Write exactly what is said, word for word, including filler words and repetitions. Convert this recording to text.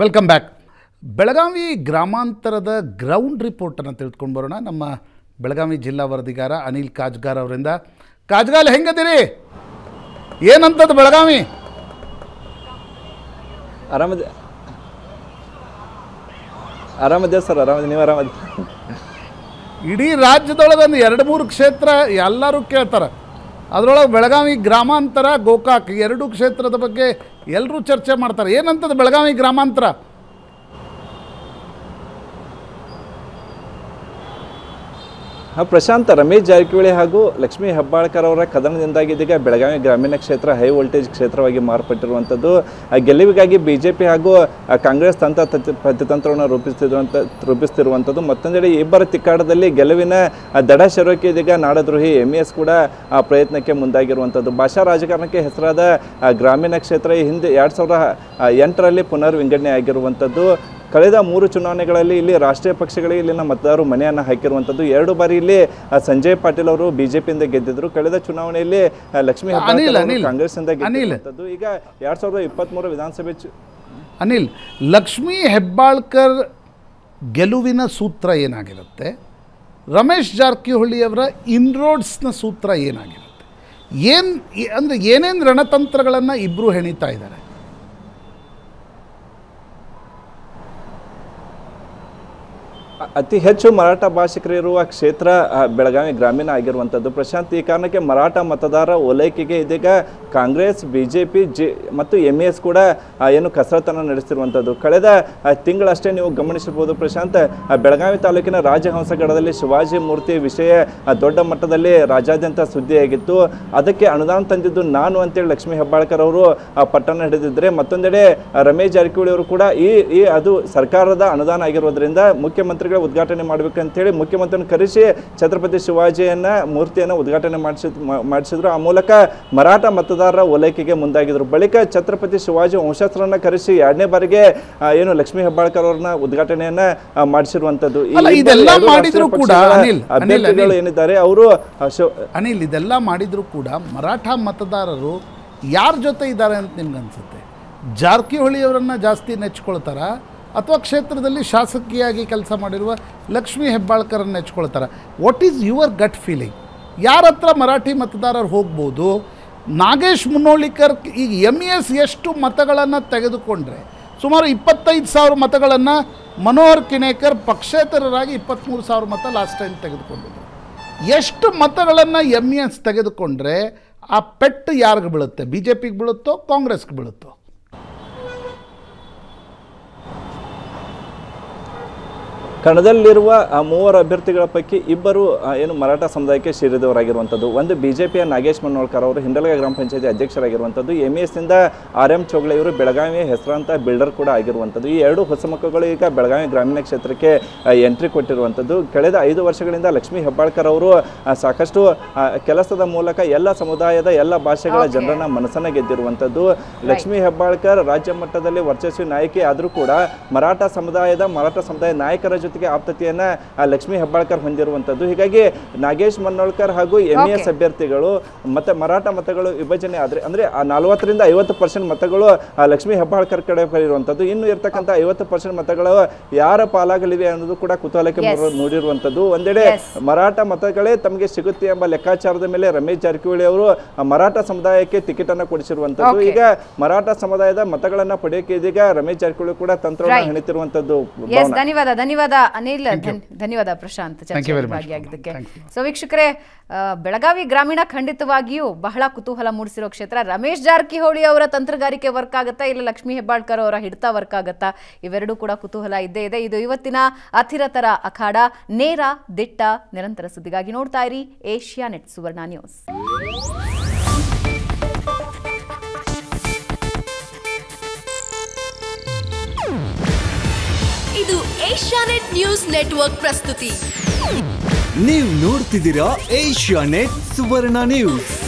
Welcome back. Belagavi ಗ್ರಾಮಾಂತರದ ground ರಿಪೋರ್ಟನ್ನು ತಿಳ್ಕೊಂಡು ಬರೋಣ. ನಮ್ಮ ಬೆಳಗಾವಿ ಜಿಲ್ಲಾ ವರದಿಗಾರ ಅನಿಲ್ ಕಾಜ್ಗಾರ್ ಅವರಿಂದ. ಕಾಜ್ಗಾಲ್, ಹೆಂಗದಿರಿ? ಏನಂತದ್ದು ಬೆಳಗಾವಿ? ಆರಾಮದ ಆರಾಮದ ಸರ್, ಆರಾಮದ. ನೀವು ಆರಾಮದ? ಇಡೀ ರಾಜ್ಯದೊಳಗೆ ಒಂದು ಎರಡು ಮೂರು ಕ್ಷೇತ್ರ ಎಲ್ಲರೂ ಕೇಳ್ತಾರೆ, ಅದರೊಳಗೆ ಬೆಳಗಾವಿ ಗ್ರಾಮಾಂತರ, ಗೋಕಾಕ್ ಎರಡೂ ಕ್ಷೇತ್ರದ ಬಗ್ಗೆ ಎಲ್ಲರೂ ಚರ್ಚೆ ಮಾಡ್ತಾರೆ. ಏನಂತದ್ದು ಬೆಳಗಾವಿ ಗ್ರಾಮಾಂತರ? ಪ್ರಶಾಂತ್, ರಮೇಶ್ ಜಾರಕಿಹೊಳಿ ಹಾಗೂ ಲಕ್ಷ್ಮೀ ಹೆಬ್ಬಾಳ್ಕರ್ ಅವರ ಕದನದಿಂದಾಗಿ ಇದೀಗ ಬೆಳಗಾವಿ ಗ್ರಾಮೀಣ ಕ್ಷೇತ್ರ ಹೈ ವೋಲ್ಟೇಜ್ ಕ್ಷೇತ್ರವಾಗಿ ಮಾರ್ಪಟ್ಟಿರುವಂಥದ್ದು. ಗೆಲುವಿಗಾಗಿ ಬಿಜೆಪಿ ಹಾಗೂ ಕಾಂಗ್ರೆಸ್ ತಂತ್ರ ಪ್ರತಿತಂತ್ರವನ್ನು ರೂಪಿಸ್ತಿರುವಂಥ ರೂಪಿಸ್ತಿರುವಂಥದ್ದು. ಮತ್ತೊಂದೆಡೆ ಇಬ್ಬರ ತಿಕ್ಕಾಟದಲ್ಲಿ ಗೆಲುವಿನ ದಡ ಶರೋಕೆ ಇದೀಗ ನಾಡದ್ರೋಹಿ ಎಂ ಎಸ್ ಕೂಡ ಆ ಪ್ರಯತ್ನಕ್ಕೆ ಮುಂದಾಗಿರುವಂಥದ್ದು. ಭಾಷಾ ರಾಜಕಾರಣಕ್ಕೆ ಹೆಸರಾದ ಗ್ರಾಮೀಣ ಕ್ಷೇತ್ರ ಹಿಂದೆ ಎರಡು ಸಾವಿರದ ಎಂಟರಲ್ಲಿ ಪುನರ್ ವಿಂಗಡಣೆ ಆಗಿರುವಂಥದ್ದು. ಕಳೆದ ಮೂರು ಚುನಾವಣೆಗಳಲ್ಲಿ ಇಲ್ಲಿ ರಾಷ್ಟ್ರೀಯ ಪಕ್ಷಗಳಿಗೆ ಇಲ್ಲಿನ ಮತದಾರರು ಮನೆಯನ್ನು ಹಾಕಿರುವಂಥದ್ದು. ಎರಡು ಬಾರಿ ಇಲ್ಲಿ ಸಂಜಯ್ ಪಾಟೀಲ್ ಅವರು ಬಿಜೆಪಿಯಿಂದ ಗೆದ್ದಿದ್ರು. ಕಳೆದ ಚುನಾವಣೆಯಲ್ಲಿ ಲಕ್ಷ್ಮೀ ಹೆಬ್ಬಾಳ್ಕರ್ ಅವರು ಕಾಂಗ್ರೆಸ್ನಿಂದ ಗೆದ್ದಿರುವಂಥದ್ದು. ಈಗ ಎರಡು ಸಾವಿರದ ಇಪ್ಪತ್ತ್ಮೂರು ವಿಧಾನಸಭೆ ಅನಿಲ್, ಲಕ್ಷ್ಮೀ ಹೆಬ್ಬಾಳ್ಕರ್ ಗೆಲುವಿನ ಸೂತ್ರ ಏನಾಗಿರುತ್ತೆ? ರಮೇಶ್ ಜಾರಕಿಹೊಳಿ ಅವರ ಇನ್ರೋಡ್ಸ್ನ ಸೂತ್ರ ಏನಾಗಿರುತ್ತೆ? ಏನು ಅಂದರೆ ಏನೇನು ರಣತಂತ್ರಗಳನ್ನು ಇಬ್ಬರು ಹೆಣಿತಾ ಇದ್ದಾರೆ? ಅತಿ ಹೆಚ್ಚು ಮರಾಠ ಭಾಷಿಕರಿರುವ ಕ್ಷೇತ್ರ ಬೆಳಗಾವಿ ಗ್ರಾಮೀಣ ಆಗಿರುವಂಥದ್ದು ಪ್ರಶಾಂತ್. ಈ ಕಾರಣಕ್ಕೆ ಮರಾಠ ಮತದಾರ ಓಲೈಕೆಗೆ ಇದೀಗ Congress, B J P, J ಮತ್ತು ಎಮ್ ಎಸ್ ಕೂಡ ಏನು ಕಸರತ್ತನ್ನು ನಡೆಸ್ತಿರುವಂಥದ್ದು. ಕಳೆದ ತಿಂಗಳಷ್ಟೇ ನೀವು ಗಮನಿಸಿರ್ಬೋದು ಪ್ರಶಾಂತ್, ಬೆಳಗಾವಿ ತಾಲೂಕಿನ ರಾಜಹಂಸಗಡದಲ್ಲಿ ಶಿವಾಜಿ ಮೂರ್ತಿ ವಿಷಯ ದೊಡ್ಡ ಮಟ್ಟದಲ್ಲಿ ರಾಜ್ಯಾದ್ಯಂತ ಸುದ್ದಿಯಾಗಿತ್ತು. ಅದಕ್ಕೆ ಅನುದಾನ ತಂದಿದ್ದು ನಾನು ಅಂತೇಳಿ ಲಕ್ಷ್ಮೀ ಹೆಬ್ಬಾಳ್ಕರ್ ಅವರು ಪಟ್ಟಣ ಹಿಡಿದಿದ್ದರೆ, ಮತ್ತೊಂದೆಡೆ ರಮೇಶ್ ಜಾರಕಿಹೊಳಿ ಅವರು ಕೂಡ ಈ ಈ ಅದು ಸರ್ಕಾರದ ಅನುದಾನ ಆಗಿರೋದ್ರಿಂದ ಮುಖ್ಯಮಂತ್ರಿಗಳ ಉದ್ಘಾಟನೆ ಮಾಡಬೇಕಂತ ಹೇಳಿ ಮುಖ್ಯಮಂತ್ರಿಯನ್ನು ಕರೆಸಿ ಛತ್ರಪತಿ ಶಿವಾಜಿಯನ್ನ ಮೂರ್ತಿಯನ್ನು ಉದ್ಘಾಟನೆ ಮಾಡಿಸಿದ್ರು. ಆ ಮೂಲಕ ಮರಾಠ ಮತದಾರರ ಓಲೈಕೆಗೆ ಮುಂದಾಗಿದ್ರು. ಬಳಿಕ ಛತ್ರಪತಿ ಶಿವಾಜಿ ವಂಶಸ್ಥರನ್ನ ಕರೆಸಿ ಎರಡನೇ ಬಾರಿಗೆ ಏನು ಲಕ್ಷ್ಮೀ ಹೆಬ್ಬಾಳ್ಕರ್ ಅವರನ್ನ ಉದ್ಘಾಟನೆಯನ್ನ ಮಾಡಿಸಿರುವಂತದ್ದು. ಅಭ್ಯರ್ಥಿಗಳು ಏನಿದ್ದಾರೆ ಅವರು ಅನಿಲ್, ಇದೆಲ್ಲ ಮಾಡಿದ್ರು ಕೂಡ ಮರಾಠ ಮತದಾರರು ಯಾರ ಜೊತೆ ಇದ್ದಾರೆ ಅಂತ ನಿಮ್ಗೆ ಅನ್ಸುತ್ತೆ? ಜಾರಕಿಹೊಳಿ ಅವರನ್ನ ಜಾಸ್ತಿ ನೆಚ್ಕೊಳ್ತಾರ ಅಥವಾ ಕ್ಷೇತ್ರದಲ್ಲಿ ಶಾಸಕಿಯಾಗಿ ಕೆಲಸ ಮಾಡಿರುವ ಲಕ್ಷ್ಮೀ ಹೆಬ್ಬಾಳ್ಕರನ್ನು ನೆಚ್ಕೊಳ್ತಾರೆ? What is your gut feeling? ಯಾರ ಹತ್ರ ಮರಾಠಿ ಮತದಾರರು ಹೋಗ್ಬೋದು? ನಾಗೇಶ್ ಮುನ್ನೋಳಿಕರ್ ಈಗ ಎಮ್ ಎಸ್ ಎಷ್ಟು ಮತಗಳನ್ನು ತೆಗೆದುಕೊಂಡ್ರೆ, ಸುಮಾರು ಇಪ್ಪತ್ತೈದು ಸಾವಿರ ಮತಗಳನ್ನು ಮನೋಹರ್ ಕಿಣೇಕರ್ ಪಕ್ಷೇತರರಾಗಿ ಇಪ್ಪತ್ತ್ಮೂರು ಸಾವಿರ ಮತ ಲಾಸ್ಟ್ ಟೈಮ್ ತೆಗೆದುಕೊಂಡಿದ್ರು. ಎಷ್ಟು ಮತಗಳನ್ನು ಎಮ್ ಎಸ್ ತೆಗೆದುಕೊಂಡ್ರೆ ಆ ಪೆಟ್ಟು ಯಾರಿಗೆ ಬೀಳುತ್ತೆ? ಬಿ ಜೆ ಪಿಗೆ ಬೀಳುತ್ತೋ ಕಾಂಗ್ರೆಸ್ಗೆ ಬೀಳುತ್ತೋ? ಕಣದಲ್ಲಿರುವ ಮೂವರು ಅಭ್ಯರ್ಥಿಗಳ ಪೈಕಿ ಇಬ್ಬರು ಏನು ಮರಾಠ ಸಮುದಾಯಕ್ಕೆ ಸೇರಿದವರಾಗಿರುವಂಥದ್ದು. ಒಂದು ಬಿ ಜೆ ಪಿಯ ನಾಗೇಶ್ ಮನ್ನೋಳ್ಕರ್ ಅವರು ಹಿಂಡಲಗ ಗ್ರಾಮ ಪಂಚಾಯತಿ ಅಧ್ಯಕ್ಷರಾಗಿರುವಂಥದ್ದು. ಎಮ್ ಎಸ್ನಿಂದ ಆರ್ ಎಂ ಚೋಗ್ಳೆಯವರು ಬೆಳಗಾವಿಯ ಹೆಸರಾಂತ ಬಿಲ್ಡರ್ ಕೂಡ ಆಗಿರುವಂಥದ್ದು. ಈ ಎರಡು ಹೊಸ ಮಕ್ಕಳು ಈಗ ಬೆಳಗಾವಿ ಗ್ರಾಮೀಣ ಕ್ಷೇತ್ರಕ್ಕೆ ಎಂಟ್ರಿ ಕೊಟ್ಟಿರುವಂಥದ್ದು. ಕಳೆದ ಐದು ವರ್ಷಗಳಿಂದ ಲಕ್ಷ್ಮೀ ಹೆಬ್ಬಾಳ್ಕರ್ ಅವರು ಸಾಕಷ್ಟು ಕೆಲಸದ ಮೂಲಕ ಎಲ್ಲ ಸಮುದಾಯದ ಎಲ್ಲ ಭಾಷೆಗಳ ಜನರನ್ನ ಮನಸ್ಸನ್ನು ಗೆದ್ದಿರುವಂಥದ್ದು. ಲಕ್ಷ್ಮೀ ಹೆಬ್ಬಾಳ್ಕರ್ ರಾಜ್ಯ ಮಟ್ಟದಲ್ಲಿ ವರ್ಚಸ್ವಿ ನಾಯಕಿ ಆದರೂ ಕೂಡ ಮರಾಠ ಸಮುದಾಯದ ಮರಾಠ ಸಮುದಾಯ ನಾಯಕರ ಜೊತೆಗೆ ಆಪ್ತತೆಯನ್ನ ಲಕ್ಷ್ಮೀ ಹೆಬ್ಬಾಳ್ಕರ್ ಹೊಂದಿರುವಂಥದ್ದು. ಹೀಗಾಗಿ ನಾಗೇಶ್ ಮನ್ನೋಳ್ಕರ್ ಹಾಗೂ ಎಂ ಎಸ್ ಅಭ್ಯರ್ಥಿಗಳು ಮತ್ತೆ ಮರಾಠ ಮತಗಳು ವಿಭಜನೆ ಆದರೆ ಅಂದ್ರೆ ನಲವತ್ತರಿಂದ ಐವತ್ತು ಪರ್ಸೆಂಟ್ ಮತಗಳು ಲಕ್ಷ್ಮೀ ಹೆಬ್ಬಾಳ್ಕರ್ ಕಡೆ ಇರುವಂಥದ್ದು. ಇನ್ನು ಇರ್ತಕ್ಕಂಥ ಐವತ್ತು ಪರ್ಸೆಂಟ್ ಮತಗಳು ಯಾರ ಪಾಲಾಗಲಿವೆ ಅನ್ನೋದು ಕೂಡ ಕುತೂಹಲಕ್ಕೆ ನೋಡಿರುವಂಥದ್ದು. ಒಂದೆಡೆ ಮರಾಠ ಮತಗಳೇ ತಮಗೆ ಸಿಗುತ್ತೆ ಎಂಬ ಲೆಕ್ಕಾಚಾರದ ಮೇಲೆ ರಮೇಶ್ ಜಾರಕಿಹೊಳಿ ಅವರು ಮರಾಠ ಸಮುದಾಯಕ್ಕೆ ಟಿಕೆಟ್ ಅನ್ನು ಕೊಡಿಸಿರುವಂಥದ್ದು. ಈಗ ಮರಾಠ ಸಮುದಾಯದ ಮತಗಳನ್ನ ಪಡೆಯೋಕೆ ಇದೀಗ ರಮೇಶ್ ಜಾರಕಿಹೊಳಿ ಕೂಡ ತಂತ್ರವನ್ನು ಹೆಣಿತಿರುವಂಥದ್ದು. ಧನ್ಯವಾದ ಧನ್ಯವಾದ ಅನಿಲ್, ಧನ್ಯವಾದ ಪ್ರಶಾಂತ್ ಭಾಗಿಯಾಗಿದ್ದಕ್ಕೆ. ಸೊ ವೀಕ್ಷಕರೇ, ಬೆಳಗಾವಿ ಗ್ರಾಮೀಣ ಖಂಡಿತವಾಗಿಯೂ ಬಹಳ ಕುತೂಹಲ ಮೂಡಿಸಿರೋ ಕ್ಷೇತ್ರ. ರಮೇಶ್ ಜಾರಕಿಹೊಳಿ ಅವರ ತಂತ್ರಗಾರಿಕೆ ವರ್ಕ್ ಆಗುತ್ತಾ, ಇಲ್ಲ ಲಕ್ಷ್ಮೀ ಹೆಬ್ಬಾಳ್ಕರ್ ಅವರ ಹಿಡಿತ ವರ್ಕ್ ಆಗುತ್ತಾ? ಇವೆರಡೂ ಕೂಡ ಕುತೂಹಲ ಇದ್ದೇ ಇದೆ. ಇದು ಇವತ್ತಿನ ಅತಿರತರ ಅಖಾಡ. ನೇರ, ದಿಟ್ಟ, ನಿರಂತರ ಸುದ್ದಿಗಾಗಿ ನೋಡ್ತಾ ಇರಿ ಏಷ್ಯಾ ನೆಟ್ ಸುವರ್ಣ ನ್ಯೂಸ್. ಇದು ಏಷ್ಯಾನೆಟ್ ನ್ಯೂಸ್ ನೆಟ್ವರ್ಕ್ ಪ್ರಸ್ತುತಿ. ನೀವು ನೋಡ್ತಿದ್ದೀರಾ ಏಷ್ಯಾನೆಟ್ ಸುವರ್ಣ ನ್ಯೂಸ್.